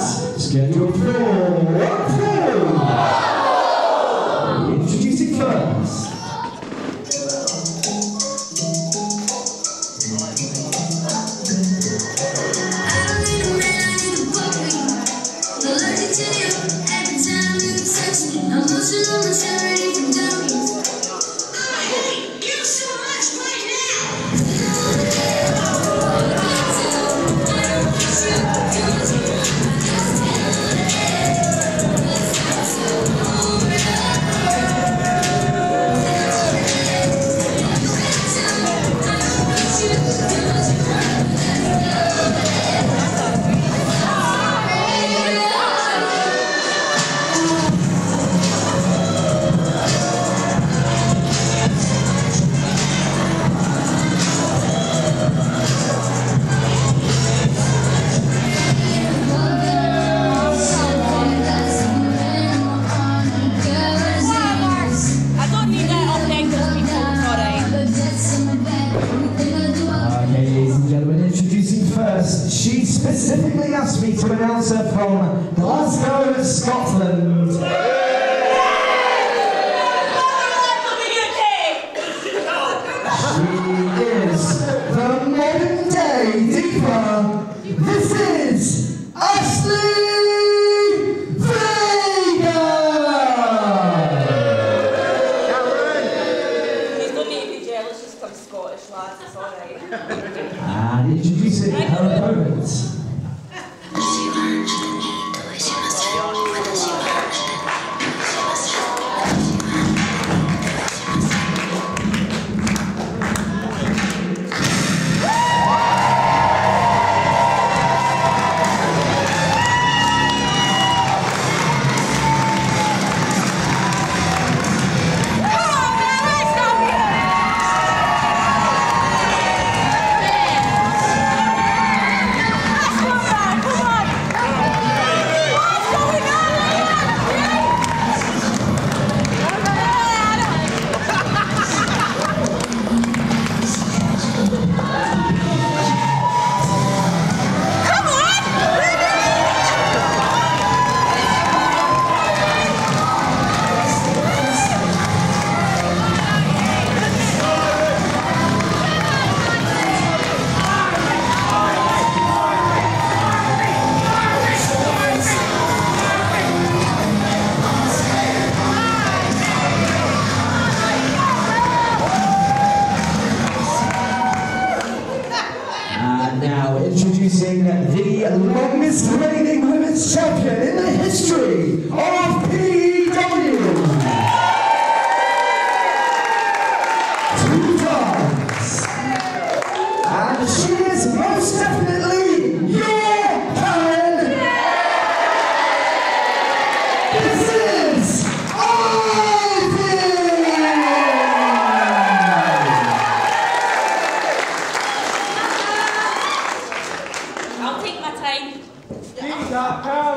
class, schedule 414. Introducing first. She specifically asked me to announce her from Glasgow, Scotland. She is the modern day diva. This is Ashley Vega! Please don't need to be jealous, just come Scottish, lads, it's alright. And introducing her opponents. Introducing the longest reigning women's champion in the history of PEW. Two times. And she is most definitely your Karen. This is Japan!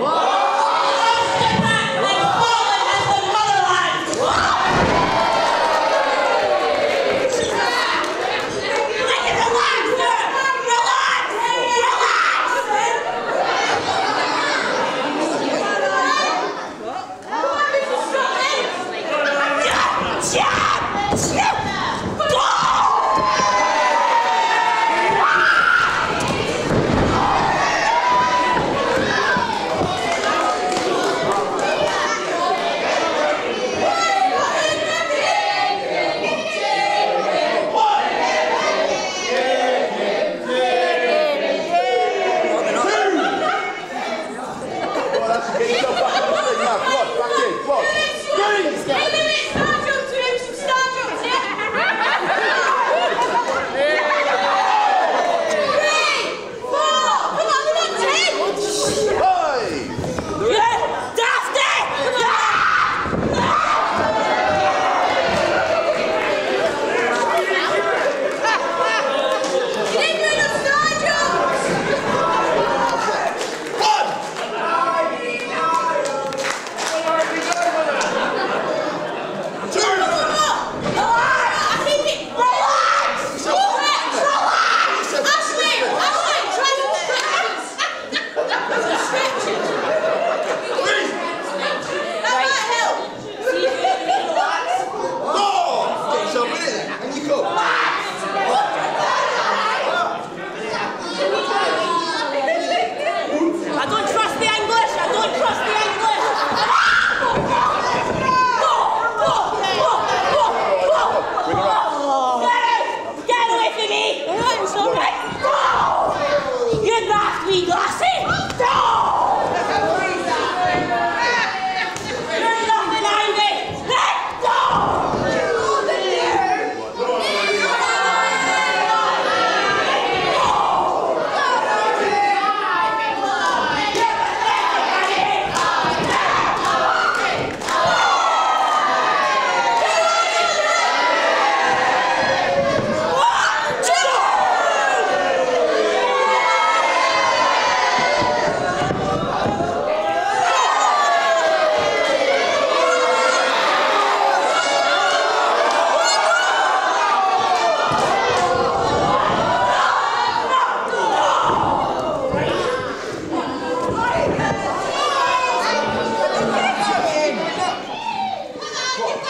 Like falling into the motherland!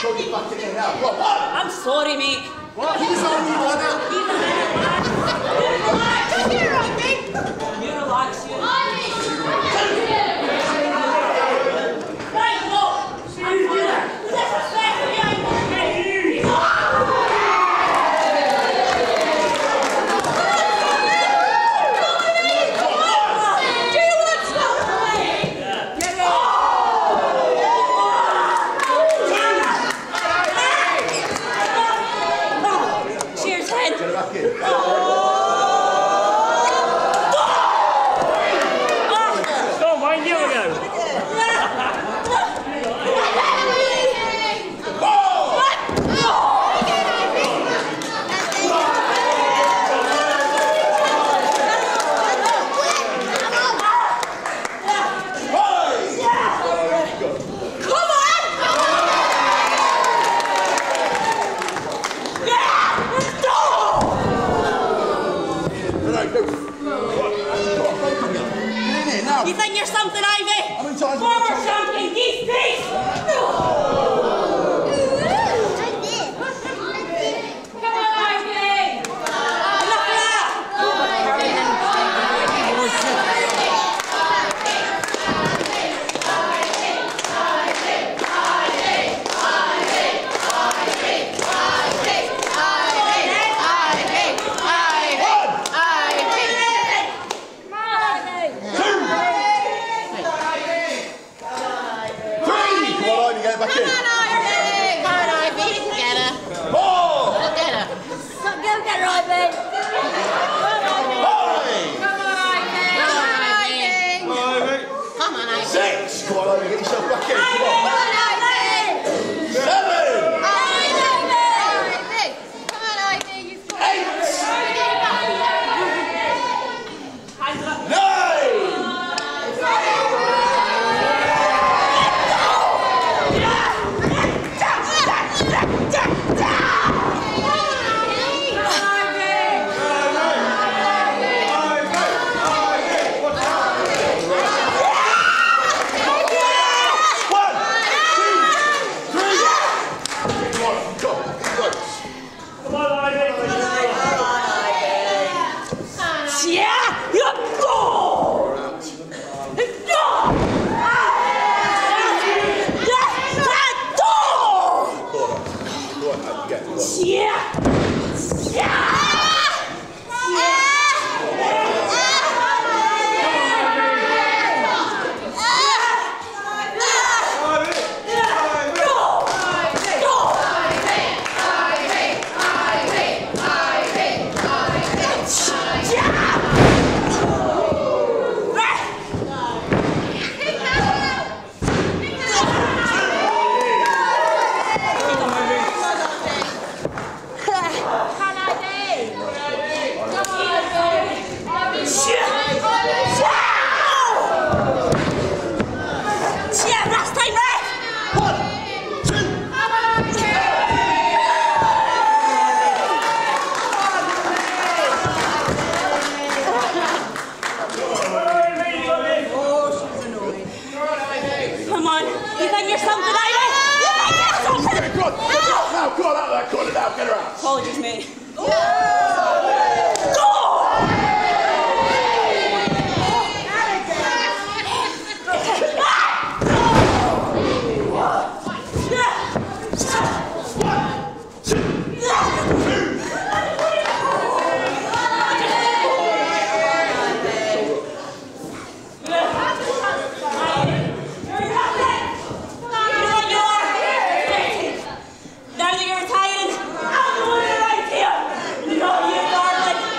show you fucking hell. Look, I'm sorry, mate. What? He's on me, brother. He's on me, brother. Don't get around me. You relax, you. You're tired. I'm the one right here. You know, you're darling.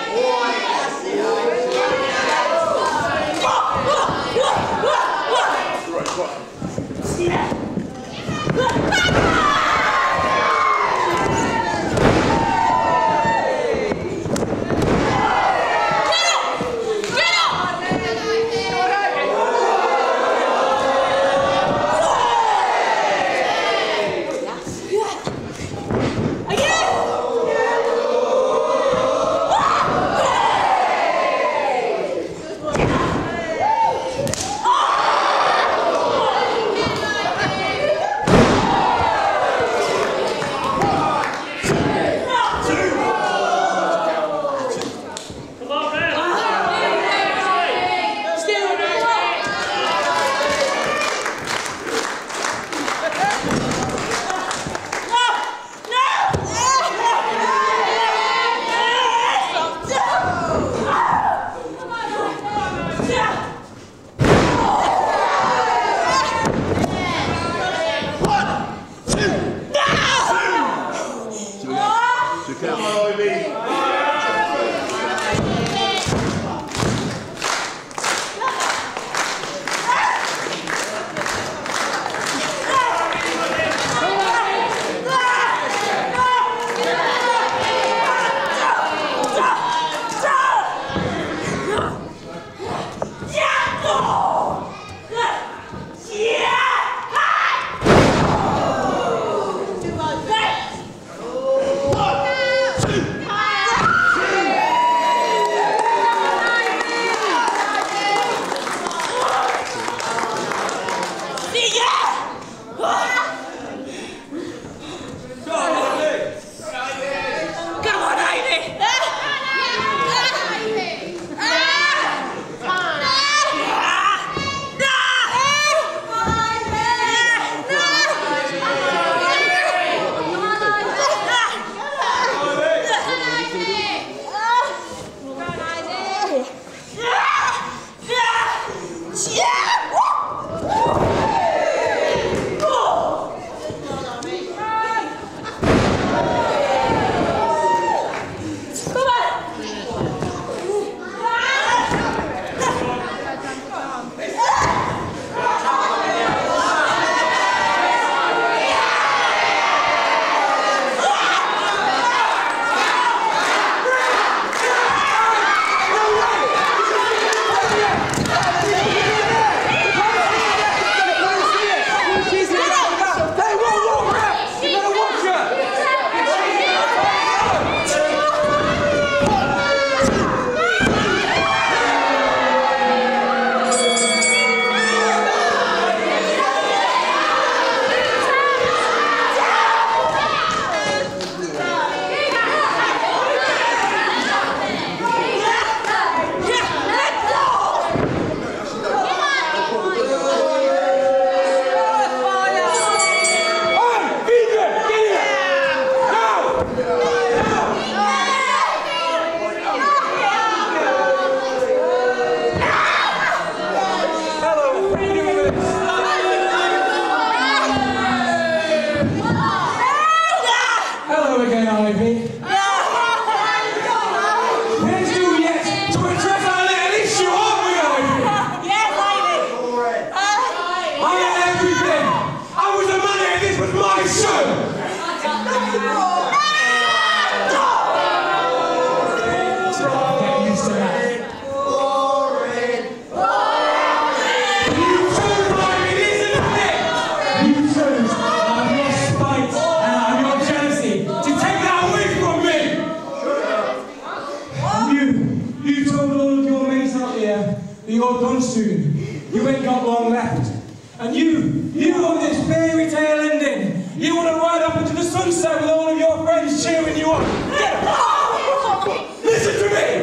You want to ride up into the sunset with all of your friends cheering you on. Get up! Listen to me!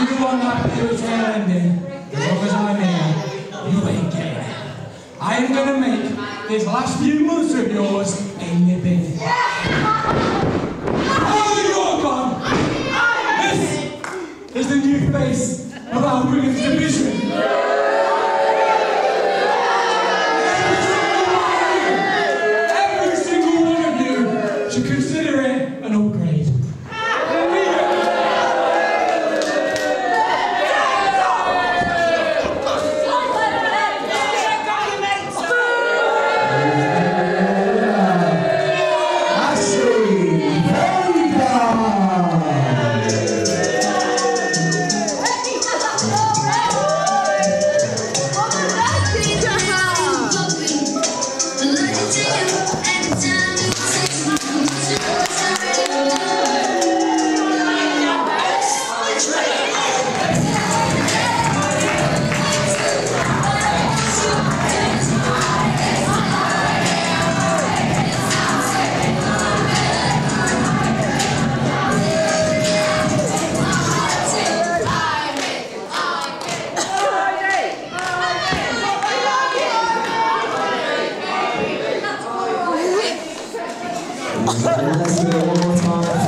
You want that beautiful ending. As long as I'm here, you ain't getting it. I am going to make these last few months of yours a nipping. Is the new face of our women's division. Every single one of you, should consider it an upgrade. Let's do it one more time.